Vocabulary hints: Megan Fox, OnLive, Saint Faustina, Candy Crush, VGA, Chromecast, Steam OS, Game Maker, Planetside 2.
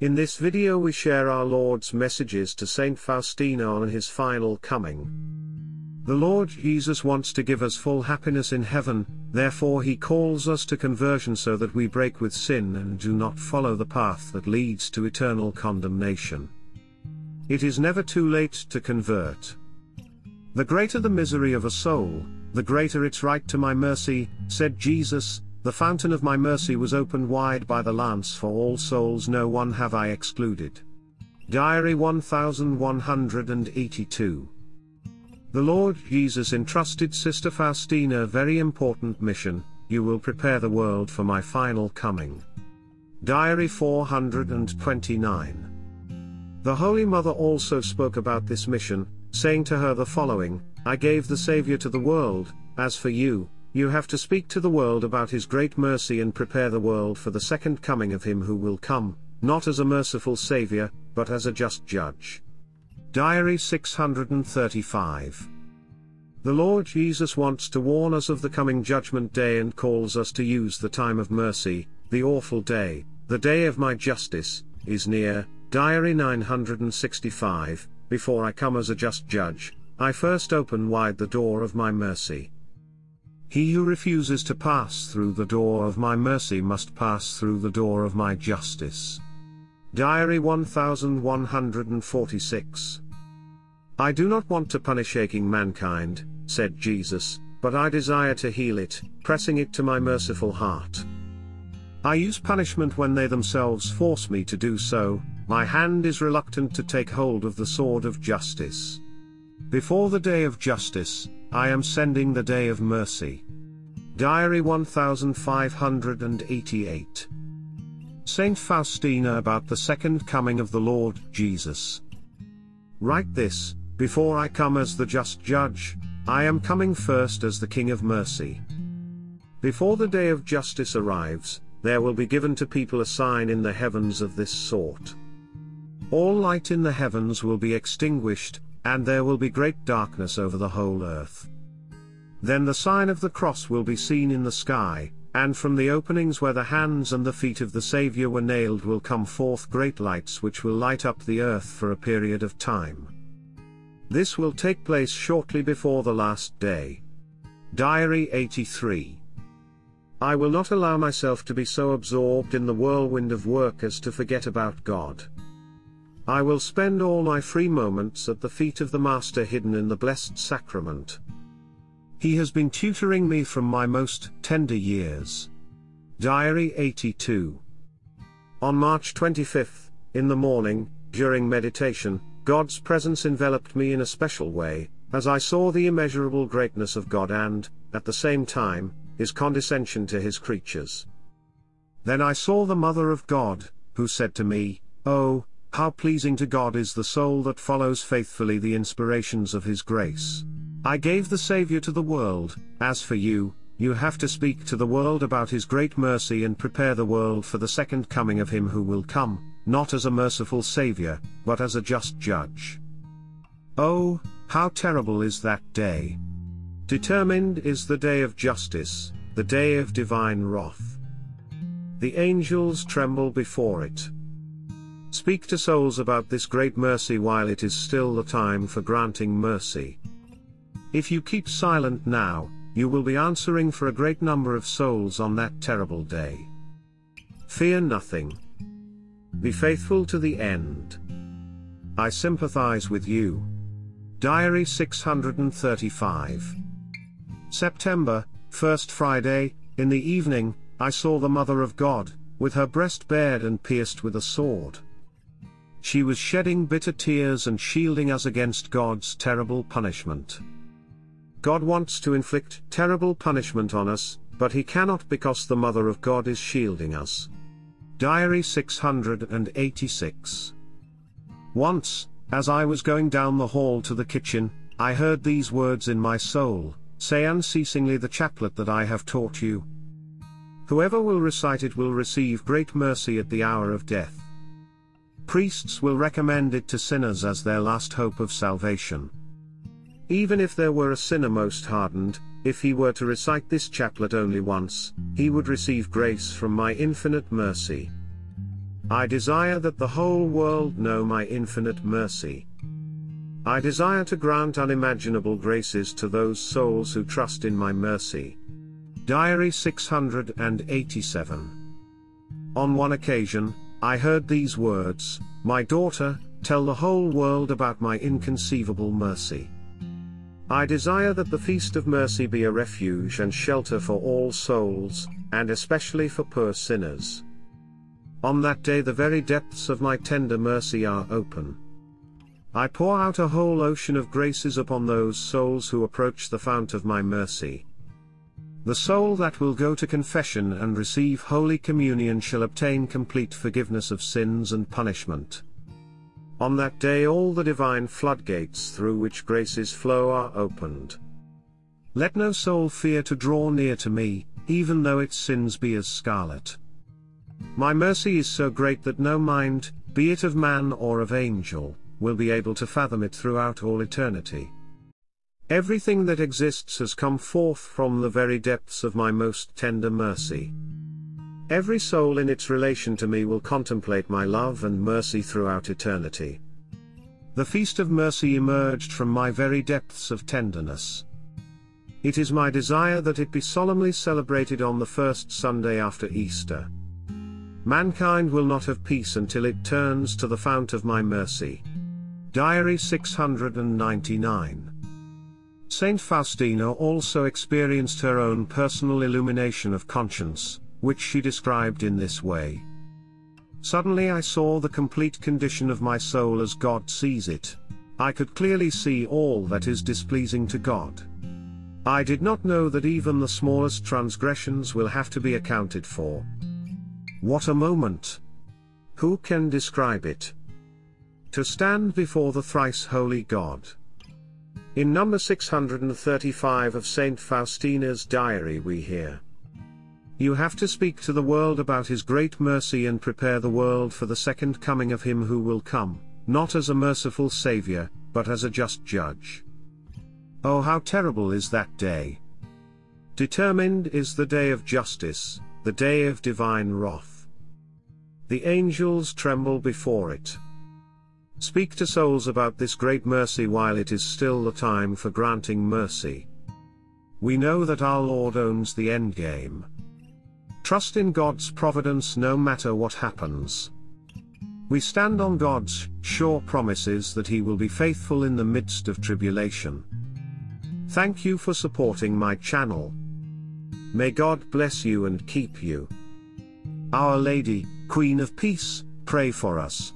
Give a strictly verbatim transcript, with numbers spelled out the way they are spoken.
In this video we share our Lord's messages to Saint Faustina on his final coming. The Lord Jesus wants to give us full happiness in heaven, therefore he calls us to conversion so that we break with sin and do not follow the path that leads to eternal condemnation. It is never too late to convert. The greater the misery of a soul, the greater its right to my mercy, said Jesus. The fountain of my mercy was opened wide by the lance for all souls, no one have I excluded. Diary one thousand one hundred eighty-two. The Lord Jesus entrusted Sister Faustina a very important mission: you will prepare the world for my final coming. Diary four hundred twenty-nine. The Holy Mother also spoke about this mission, saying to her the following: I gave the Savior to the world, as for you, you have to speak to the world about his great mercy and prepare the world for the second coming of him who will come, not as a merciful Savior, but as a just judge. Diary six hundred thirty-five. The Lord Jesus wants to warn us of the coming judgment day and calls us to use the time of mercy. The awful day, the day of my justice, is near. Diary nine hundred sixty-five. Before I come as a just judge, I first open wide the door of my mercy. He who refuses to pass through the door of my mercy must pass through the door of my justice. Diary one thousand one hundred forty-six. I do not want to punish aching mankind, said Jesus, but I desire to heal it, pressing it to my merciful heart. I use punishment when they themselves force me to do so. My hand is reluctant to take hold of the sword of justice. Before the day of justice, I am sending the day of mercy. Diary one thousand five hundred eighty-eight. Saint Faustina about the second coming of the Lord Jesus. Write this: before I come as the just judge, I am coming first as the King of mercy. Before the day of justice arrives, there will be given to people a sign in the heavens of this sort. All light in the heavens will be extinguished, and there will be great darkness over the whole earth. Then the sign of the cross will be seen in the sky, and from the openings where the hands and the feet of the Savior were nailed will come forth great lights which will light up the earth for a period of time. This will take place shortly before the last day. Diary eighty-three. I will not allow myself to be so absorbed in the whirlwind of work as to forget about God. I will spend all my free moments at the feet of the Master hidden in the Blessed Sacrament. He has been tutoring me from my most tender years. Diary eighty-two. On March twenty-fifth, in the morning, during meditation, God's presence enveloped me in a special way, as I saw the immeasurable greatness of God and, at the same time, his condescension to his creatures. Then I saw the Mother of God, who said to me, "Oh, how pleasing to God is the soul that follows faithfully the inspirations of his grace. I gave the Savior to the world, as for you, you have to speak to the world about his great mercy and prepare the world for the second coming of him who will come, not as a merciful Savior, but as a just judge." Oh, how terrible is that day! Determined is the day of justice, the day of divine wrath. The angels tremble before it. Speak to souls about this great mercy while it is still the time for granting mercy. If you keep silent now, you will be answering for a great number of souls on that terrible day. Fear nothing. Be faithful to the end. I sympathize with you. Diary six hundred thirty-five. September, first Friday, in the evening, I saw the Mother of God, with her breast bared and pierced with a sword. She was shedding bitter tears and shielding us against God's terrible punishment. God wants to inflict terrible punishment on us, but he cannot because the Mother of God is shielding us. Diary six hundred eighty-six. Once, as I was going down the hall to the kitchen, I heard these words in my soul: "Say unceasingly the chaplet that I have taught you. Whoever will recite it will receive great mercy at the hour of death." Priests will recommend it to sinners as their last hope of salvation. Even if there were a sinner most hardened, if he were to recite this chaplet only once, he would receive grace from my infinite mercy. I desire that the whole world know my infinite mercy. I desire to grant unimaginable graces to those souls who trust in my mercy. Diary six hundred eighty-seven. On one occasion, I heard these words, "My daughter, tell the whole world about my inconceivable mercy." I desire that the Feast of Mercy be a refuge and shelter for all souls, and especially for poor sinners. On that day the very depths of my tender mercy are open. I pour out a whole ocean of graces upon those souls who approach the fount of my mercy. The soul that will go to confession and receive Holy Communion shall obtain complete forgiveness of sins and punishment. On that day all the divine floodgates through which graces flow are opened. Let no soul fear to draw near to me, even though its sins be as scarlet. My mercy is so great that no mind, be it of man or of angel, will be able to fathom it throughout all eternity. Everything that exists has come forth from the very depths of my most tender mercy. Every soul in its relation to me will contemplate my love and mercy throughout eternity. The Feast of Mercy emerged from my very depths of tenderness. It is my desire that it be solemnly celebrated on the first Sunday after Easter. Mankind will not have peace until it turns to the fount of my mercy. Diary six hundred ninety-nine. Saint Faustina also experienced her own personal illumination of conscience, which she described in this way. Suddenly I saw the complete condition of my soul as God sees it. I could clearly see all that is displeasing to God. I did not know that even the smallest transgressions will have to be accounted for. What a moment! Who can describe it? To stand before the thrice holy God. In number six hundred thirty-five of Saint Faustina's diary we hear, "You have to speak to the world about his great mercy and prepare the world for the second coming of him who will come, not as a merciful Savior, but as a just judge." Oh, how terrible is that day! Determined is the day of justice, the day of divine wrath. The angels tremble before it. Speak to souls about this great mercy while it is still the time for granting mercy. We know that our Lord owns the endgame. Trust in God's providence no matter what happens. We stand on God's sure promises that He will be faithful in the midst of tribulation. Thank you for supporting my channel. May God bless you and keep you. Our Lady, Queen of Peace, pray for us.